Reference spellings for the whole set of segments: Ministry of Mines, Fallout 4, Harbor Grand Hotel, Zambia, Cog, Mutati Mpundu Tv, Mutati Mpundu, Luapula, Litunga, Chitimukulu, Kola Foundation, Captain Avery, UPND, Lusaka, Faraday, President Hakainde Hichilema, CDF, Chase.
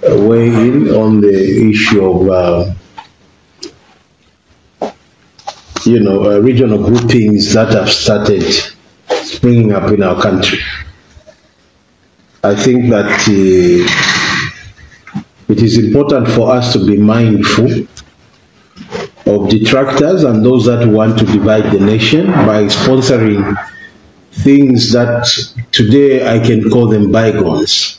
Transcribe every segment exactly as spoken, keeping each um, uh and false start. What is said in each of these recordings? weigh in on the issue of uh, you know, uh, regional groupings that have started springing up in our country. I think that uh, it is important for us to be mindful of detractors and those that want to divide the nation by sponsoring things that today I can call them bygones.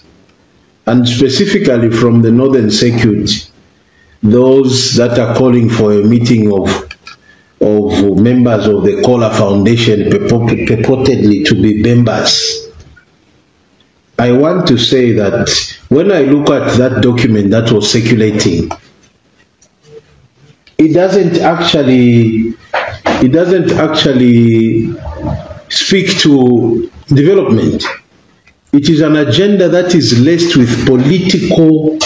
And specifically from the Northern Circuit, those that are calling for a meeting of of members of the Kola Foundation purportedly to be members. I want to say that when I look at that document that was circulating, it doesn't actually it doesn't actually speak to development. It is an agenda that is laced with political,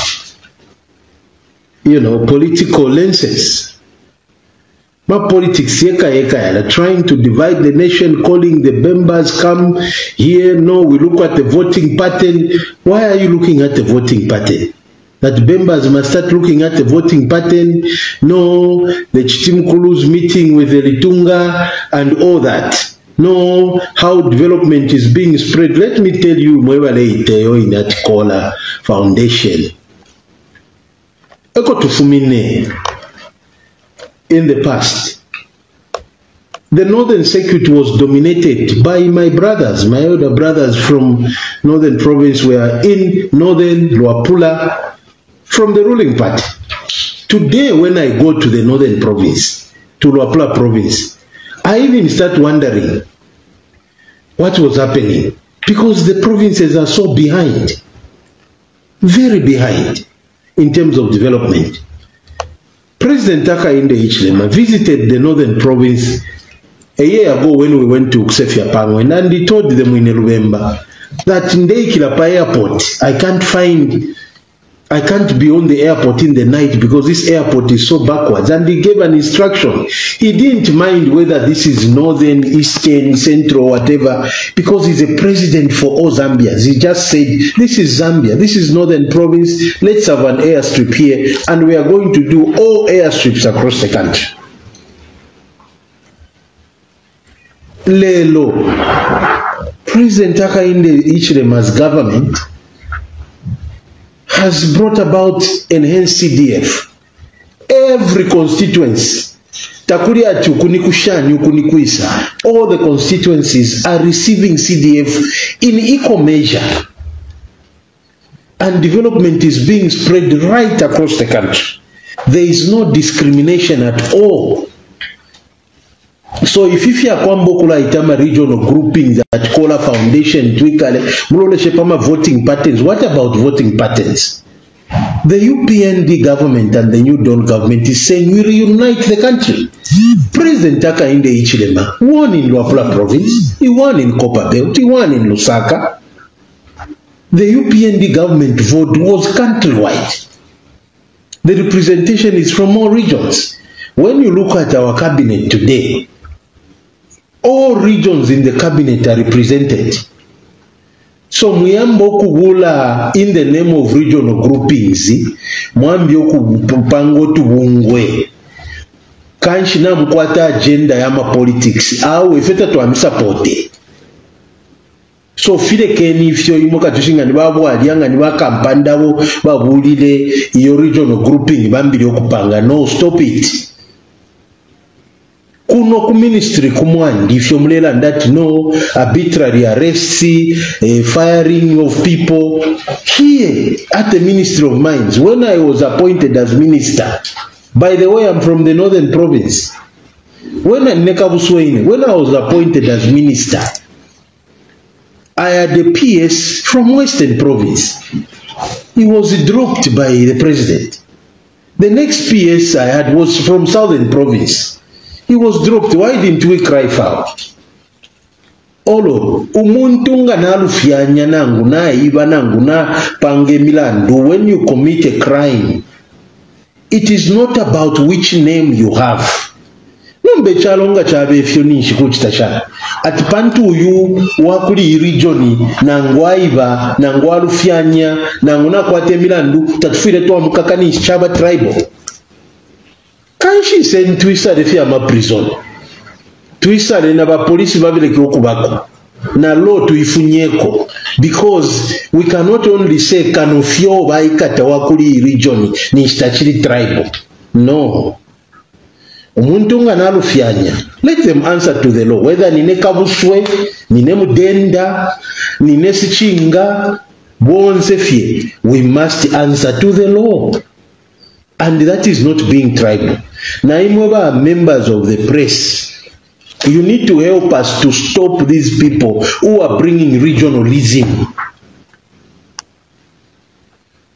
you know, political lenses. But politics, trying to divide the nation, calling the members, come here, no, we look at the voting pattern. Why are you looking at the voting pattern? That members must start looking at the voting pattern. No, the Chitimukulu's meeting with the Litunga and all that. No, how development is being spread. Let me tell you, in that Kola Foundation. Eko tufumine. In the past, the Northern Circuit was dominated by my brothers, my older brothers from Northern Province were in Northern Luapula from the ruling party. Today, when I go to the Northern Province, to Luapula Province, I even start wondering what was happening because the provinces are so behind, very behind in terms of development. President Hakainde Hichilema visited the Northern Province a year ago when we went to Kusefia Pangwen, and he told them in November that Ndeikilapa airport, I can't find, I can't be on the airport in the night because this airport is so backwards. And he gave an instruction. He didn't mind whether this is northern, eastern, central, whatever, because he's a president for all Zambians. He just said, this is Zambia, this is Northern Province, let's have an airstrip here, and we are going to do all airstrips across the country. Lelo, President Hakainde Hichilema's government has brought about enhanced C D F. Every constituency, all the constituencies are receiving C D F in equal measure. And development is being spread right across the country. There is no discrimination at all. So if if you are kwambokula itama regional grouping that Kola Foundation twikale muloleshepama voting patterns, what about voting patterns? The U P N D government and the new Dawn government is saying we reunite the country. President Hakainde Hichilema won in Luapula Province, he won in Copper Belt, he won in Lusaka. The U P N D government vote was countrywide. The representation is from all regions. When you look at our cabinet today, all regions in the cabinet are represented. So muyambo kugula in the name of regional groupings, mwambio kupango tuungwe. Kanshina mkwata agenda yama politics. Awe feta tuamisa pote. So file keni ifyo imoka tushinga ni babu adianga ni waka mpandawo babu ulile iyo regional grouping bambili okupanga. No, stop it. kuno ku ministry kumwandi ifyo mulela ndati no arbitrary arrests, eh, firing of people. Here at the Ministry of Mines, when I was appointed as minister, by the way, I'm from the northern province. When I, when I was appointed as minister, I had a P S from Western Province. He was dropped by the president. The next P S I had was from Southern Province. He was dropped. Why didn't we cry foul? Olo, umuntunga na alufyanya nangu na iba nangu na pange milandu. When you commit a crime, it is not about which name you have. Mbechalonga chabe fyoni shikuchitashana ati pantu uyu wakuli irijoni nangwa iba nangwa lufyanya nanguna kwa temilandu tatufile tuwa mkakani chaba tribal kanshi sen twisa refi ama prison twisa le na ba polisi babile kiroku bako na law tuifunyeko because we cannot only say kanofyo baikata wakuli irijoni ni istachili tribal no. Umuntunga na alufyanya. Let them answer to the law. Whether nine kabuswe, nine mudenda, nine sichinga, bonsefie. We must answer to the law. And that is not being tribal. Na imweba members of the press, you need to help us to stop these people who are bringing regionalism.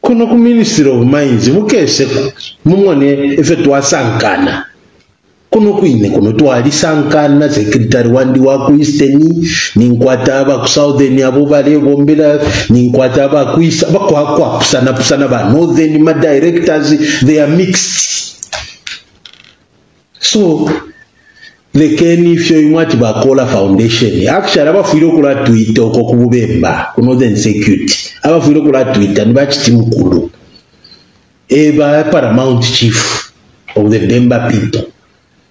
Kono ku Ministry of Mines, mukeseko, mumone efetwa sankana. Kuno kuine kuno tuwali sankana sekretari wandi waku isteni ninkwata aba kusouthern abo bale bombela ninkwata aba kuisa bakwa kwa pusana pusana ba northern ma directors they are mixed so lekeni ifyo imwati ba Kola Foundation actually abafuire kula Twitter oko kubemba kuno then security abafuire kula Twitter ni ba Chitimukulu eba paramount chief of the Demba people.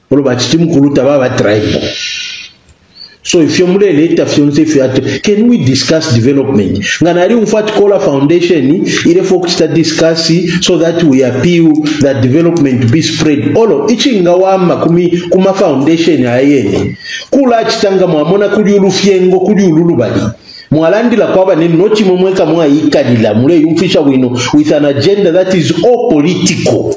So if you later, can we discuss development? Nganari Kola Foundation discuss so that we appeal that development be spread. Olo ichingawama kumi kuma foundation ayene. Kula chitanga mwamona kuliulufiengo kuliululubali. Mwalandi la kwaba nenu noti mweka mwa ikadila mule yumfisha wino with an agenda that is all political.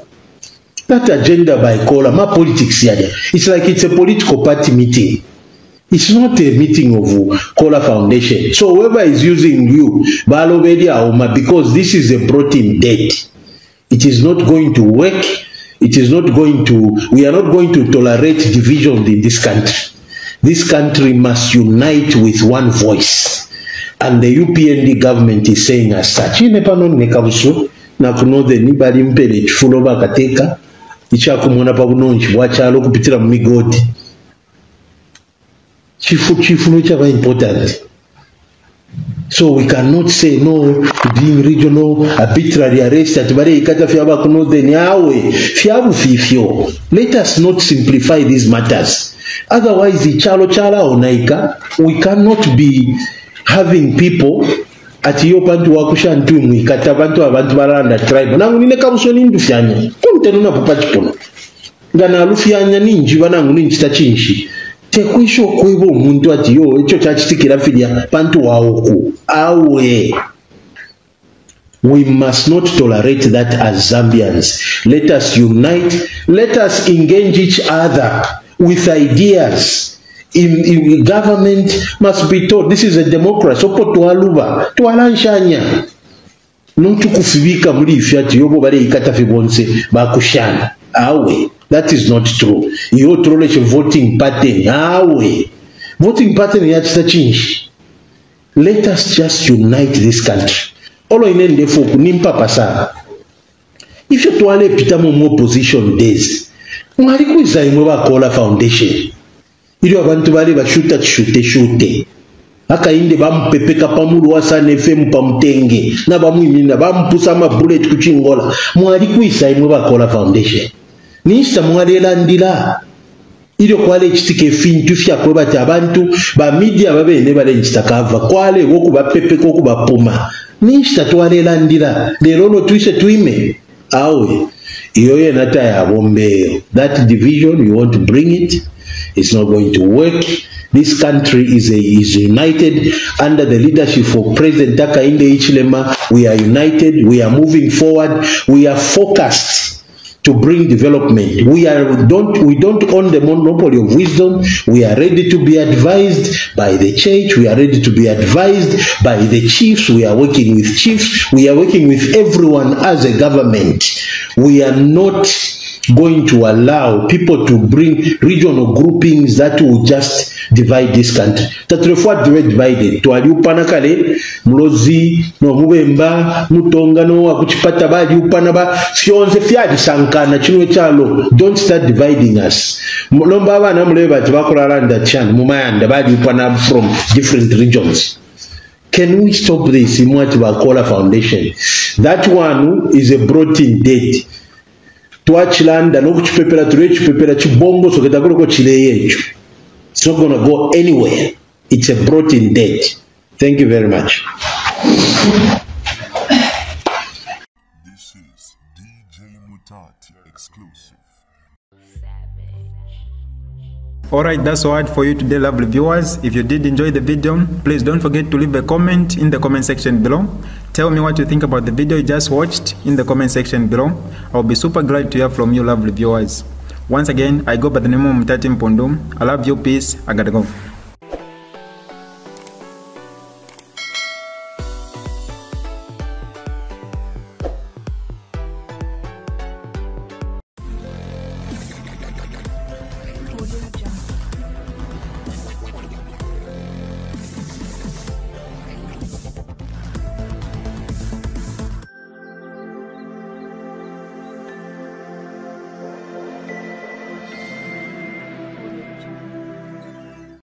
That agenda by Kola, my politics here. It's like it's a political party meeting. It's not a meeting of Kola Foundation. So whoever is using you, because this is a protein dead. It is not going to work. It is not going to, we are not going to tolerate divisions in this country. This country must unite with one voice. And the U P N D government is saying as such. Ichakumona pabunonji bwachalo kupitira mu migodi chifu chifu no chaba important. So we cannot say no to being regional arbitrary arrest at bare ikata fyaba kuno then yawe fyabu fifyo. Let us not simplify these matters, otherwise ichalo chala onaika. We cannot be having people ati yo bantu wakusha ntumu ikata bantu abantu baranda tribe nangu nine kabusoni ndufyanya kuntenuna papachipono ngana alufyanya ninji banangu ninji tachinshi tekwisho kwibo omuntu ati yo echo chachitikira fidia bantu waoku awe. We must not tolerate that as Zambians. Let us unite, let us engage each other with ideas. In, in government must be taught this is a democracy. Opo tualuba, tualanshanya. Nuntu kufibika muri ifyati yobo bale ikata fibonse bakushana. Awe, that is not true. Yo troleche voting pattern. Awe, voting pattern yachita chinshi. Let us just unite this country. Olo inende foku nimpa pasara. If you tuale pitamo mo position days, mwaliku izaimweba Kola Foundation. Ili wabantu bali bashuta chute chute. Hakainde bampepeka pamulu wasa N F M pamtenge. Na bamuimina bampusa ma bullet kuchingola. Mwali kuisa imweba Kola Foundation. Niista mwali landila. Ili kwale chitike fintu fya kweba tabantu. Ba media babe inebale nchitakava. Kwale woku bapepeka woku bapuma. Niista tuwale landila. Lelolo tuise tuime. Awe. That division, you want to bring it, it's not going to work. This country is, a, is united under the leadership of President Hakainde Hichilema. We are united, we are moving forward, we are focused to bring development. We are don't we don't own the monopoly of wisdom. We are ready to be advised by the church. We are ready to be advised by the chiefs. We are working with chiefs. We are working with everyone as a government. We are not going to allow people to bring regional groupings that will just divide this country. Tatrefwa divided. Tualiupana kale, mlozi, no mubemba, mutonga no wakuchipata baji upanaba, sionze fiadi sankana, chinwe chalo. Don't start dividing us. Mlombaba na mleba tibakula randa chan, mumayanda baji upanaba from different regions. Can we stop this? Imwa tiba Kola Foundation. That one is a brought in date. Tuachilanda, no kuchipepera turechu, pepera chibongo, so ketakuloko chileyechu. It's not going to go anywhere. It's a brought in date. Thank you very much. This is D J Mutati exclusive. Alright, that's all for you today, lovely viewers. If you did enjoy the video, please don't forget to leave a comment in the comment section below. Tell me what you think about the video you just watched in the comment section below. I'll be super glad to hear from you, lovely viewers. Once again, I go by the name of Mutati Mpundu. I love you. Peace. I gotta go.